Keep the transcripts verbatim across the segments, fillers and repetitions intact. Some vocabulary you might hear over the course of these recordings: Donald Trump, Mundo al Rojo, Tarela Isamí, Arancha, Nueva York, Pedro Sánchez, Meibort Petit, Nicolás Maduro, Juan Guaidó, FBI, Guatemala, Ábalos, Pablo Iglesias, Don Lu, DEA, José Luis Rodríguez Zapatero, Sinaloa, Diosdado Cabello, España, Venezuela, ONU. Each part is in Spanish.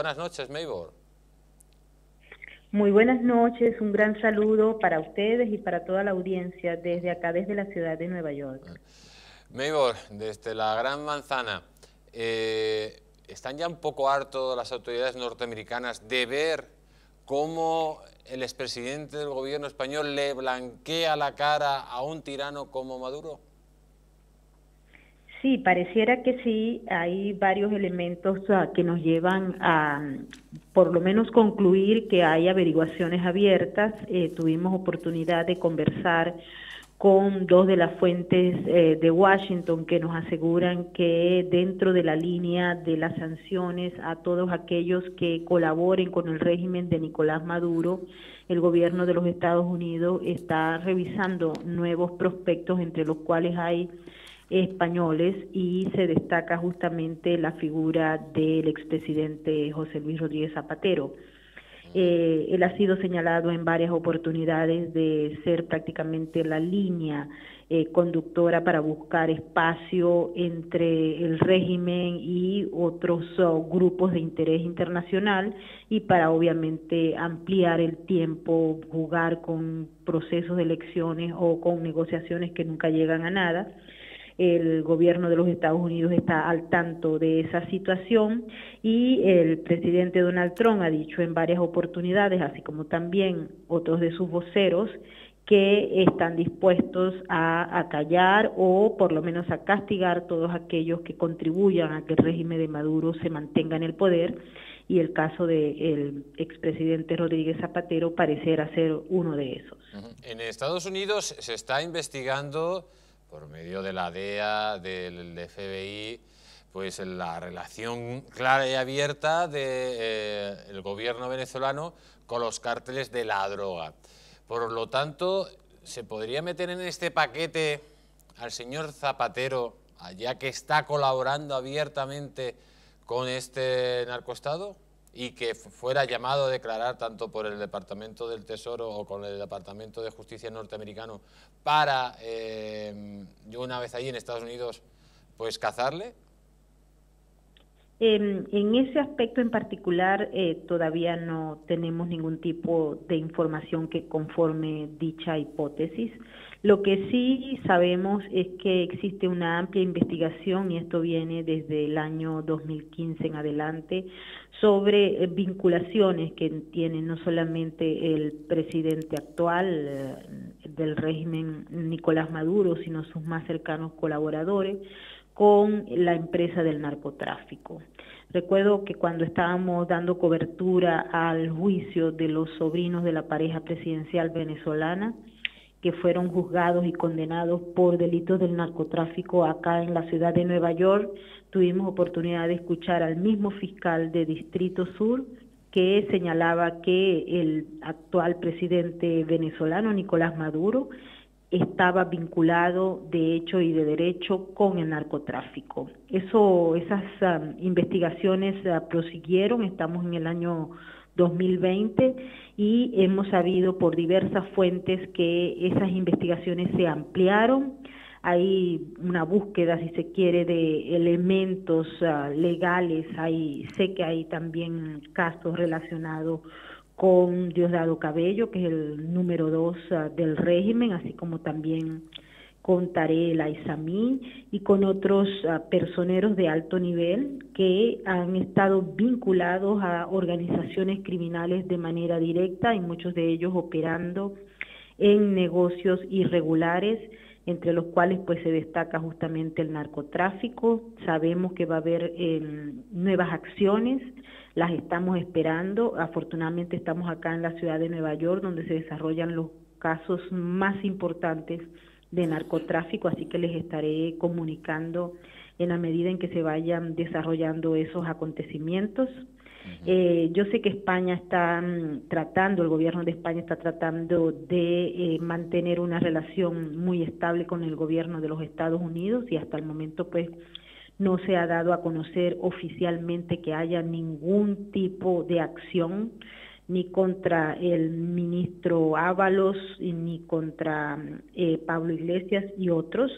Buenas noches, Meibort. Muy buenas noches, un gran saludo para ustedes y para toda la audiencia desde acá, desde la ciudad de Nueva York. Meibort, desde la Gran Manzana, eh, ¿están ya un poco hartos las autoridades norteamericanas de ver cómo el expresidente del gobierno español le blanquea la cara a un tirano como Maduro? Sí, pareciera que sí, hay varios elementos uh, que nos llevan a, por lo menos, concluir que hay averiguaciones abiertas. Eh, tuvimos oportunidad de conversar con dos de las fuentes eh, de Washington que nos aseguran que dentro de la línea de las sanciones a todos aquellos que colaboren con el régimen de Nicolás Maduro, el gobierno de los Estados Unidos está revisando nuevos prospectos, entre los cuales hay españoles, y se destaca justamente la figura del expresidente José Luis Rodríguez Zapatero. Eh, él ha sido señalado en varias oportunidades de ser prácticamente la línea eh, conductora para buscar espacio entre el régimen y otros oh, grupos de interés internacional, y para obviamente ampliar el tiempo, jugar con procesos de elecciones o con negociaciones que nunca llegan a nada. El gobierno de los Estados Unidos está al tanto de esa situación, y el presidente Donald Trump ha dicho en varias oportunidades, así como también otros de sus voceros, que están dispuestos a, a callar o por lo menos a castigar todos aquellos que contribuyan a que el régimen de Maduro se mantenga en el poder, y el caso del expresidente Rodríguez Zapatero pareciera ser uno de esos. En Estados Unidos se está investigando por medio de la D E A, del F B I, pues la relación clara y abierta del de, eh, gobierno venezolano con los cárteles de la droga. Por lo tanto, ¿se podría meter en este paquete al señor Zapatero, ya que está colaborando abiertamente con este narcoestado y que fuera llamado a declarar tanto por el Departamento del Tesoro o con el Departamento de Justicia norteamericano para, eh, una vez allí en Estados Unidos, pues cazarle? En, en ese aspecto en particular eh, todavía no tenemos ningún tipo de información que conforme dicha hipótesis. Lo que sí sabemos es que existe una amplia investigación, y esto viene desde el año dos mil quince en adelante, sobre vinculaciones que tiene no solamente el presidente actual eh, del régimen Nicolás Maduro, sino sus más cercanos colaboradores, con la empresa del narcotráfico. Recuerdo que cuando estábamos dando cobertura al juicio de los sobrinos de la pareja presidencial venezolana, que fueron juzgados y condenados por delitos del narcotráfico acá en la ciudad de Nueva York, tuvimos oportunidad de escuchar al mismo fiscal de Distrito Sur, que señalaba que el actual presidente venezolano, Nicolás Maduro, estaba vinculado de hecho y de derecho con el narcotráfico. Eso, esas um, investigaciones uh, prosiguieron, estamos en el año dos mil veinte y hemos sabido por diversas fuentes que esas investigaciones se ampliaron. Hay una búsqueda, si se quiere, de elementos uh, legales. Hay, sé que hay también casos relacionados con Diosdado Cabello, que es el número dos uh, del régimen, así como también con Tarela Isamí y con otros uh, personeros de alto nivel que han estado vinculados a organizaciones criminales de manera directa, y muchos de ellos operando en negocios irregulares, entre los cuales pues se destaca justamente el narcotráfico. Sabemos que va a haber eh, nuevas acciones, las estamos esperando. Afortunadamente estamos acá en la ciudad de Nueva York, donde se desarrollan los casos más importantes de narcotráfico, así que les estaré comunicando en la medida en que se vayan desarrollando esos acontecimientos. Eh, yo sé que España está tratando, el gobierno de España está tratando de eh, mantener una relación muy estable con el gobierno de los Estados Unidos, y hasta el momento pues no se ha dado a conocer oficialmente que haya ningún tipo de acción ni contra el ministro Ábalos, ni contra eh, Pablo Iglesias y otros,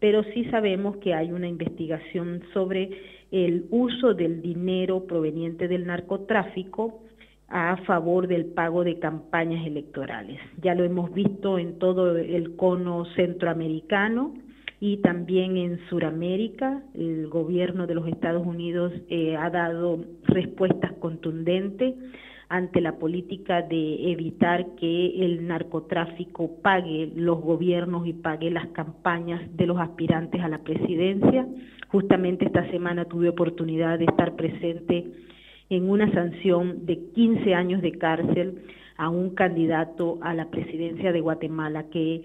pero sí sabemos que hay una investigación sobre el uso del dinero proveniente del narcotráfico a favor del pago de campañas electorales. Ya lo hemos visto en todo el cono centroamericano y también en Sudamérica. El gobierno de los Estados Unidos eh, ha dado respuestas contundentes ante la política de evitar que el narcotráfico pague los gobiernos y pague las campañas de los aspirantes a la presidencia. Justamente esta semana tuve oportunidad de estar presente en una sanción de quince años de cárcel a un candidato a la presidencia de Guatemala que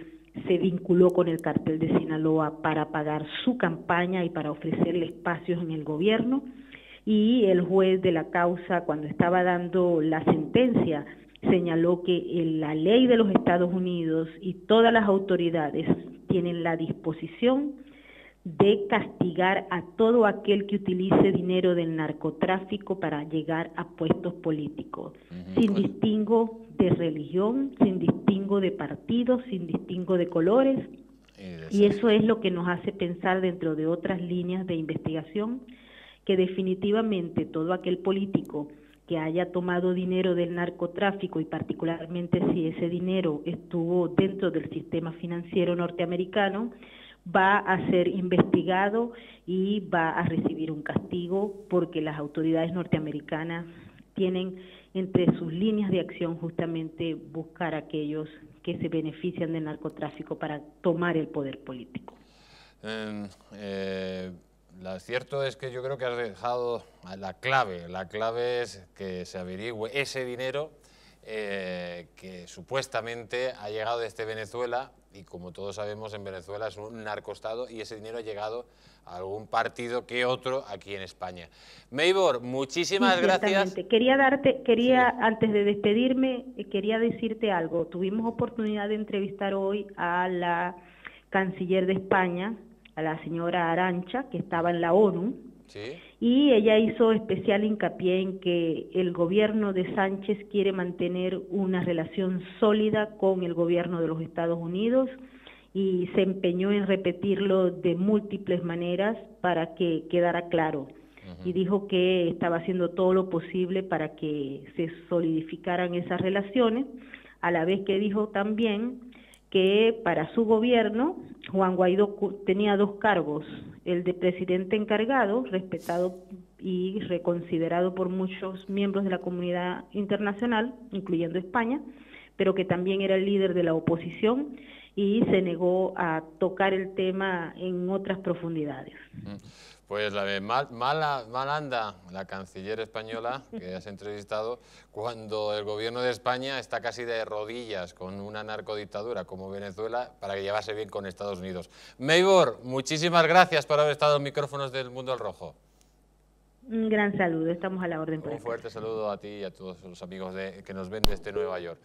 se vinculó con el cartel de Sinaloa para pagar su campaña y para ofrecerle espacios en el gobierno. Y el juez de la causa, cuando estaba dando la sentencia, señaló que la ley de los Estados Unidos y todas las autoridades tienen la disposición de castigar a todo aquel que utilice dinero del narcotráfico para llegar a puestos políticos, uh-huh. sin distingo de religión, sin distingo de partidos, sin distingo de colores. Y eso es lo que nos hace pensar, dentro de otras líneas de investigación, que definitivamente todo aquel político que haya tomado dinero del narcotráfico, y particularmente si ese dinero estuvo dentro del sistema financiero norteamericano, va a ser investigado y va a recibir un castigo, porque las autoridades norteamericanas tienen entre sus líneas de acción justamente buscar a aquellos que se benefician del narcotráfico para tomar el poder político. Um, eh... Lo cierto es que yo creo que has dejado la clave. La clave es que se averigüe ese dinero eh, que supuestamente ha llegado desde Venezuela, y como todos sabemos en Venezuela es un narcoestado, y ese dinero ha llegado a algún partido que otro aquí en España. Meibort, muchísimas sí, gracias. Quería darte, quería sí. antes de despedirme, quería decirte algo. Tuvimos oportunidad de entrevistar hoy a la canciller de España, a la señora Arancha, que estaba en la ONU, ¿sí? Y ella hizo especial hincapié en que el gobierno de Sánchez quiere mantener una relación sólida con el gobierno de los Estados Unidos, y se empeñó en repetirlo de múltiples maneras para que quedara claro. Uh-huh. Y dijo que estaba haciendo todo lo posible para que se solidificaran esas relaciones, a la vez que dijo también que para su gobierno Juan Guaidó tenía dos cargos, el de presidente encargado, respetado y reconsiderado por muchos miembros de la comunidad internacional, incluyendo España, pero que también era el líder de la oposición y se negó a tocar el tema en otras profundidades. Pues la de mal, mala, mal anda la canciller española que has entrevistado cuando el gobierno de España está casi de rodillas con una narcodictadura como Venezuela para que llevase bien con Estados Unidos. Meibort, muchísimas gracias por haber estado en micrófonos del Mundo al Rojo. Un gran saludo, estamos a la orden. Por Un fuerte acá. saludo a ti y a todos los amigos de, que nos ven desde Nueva York.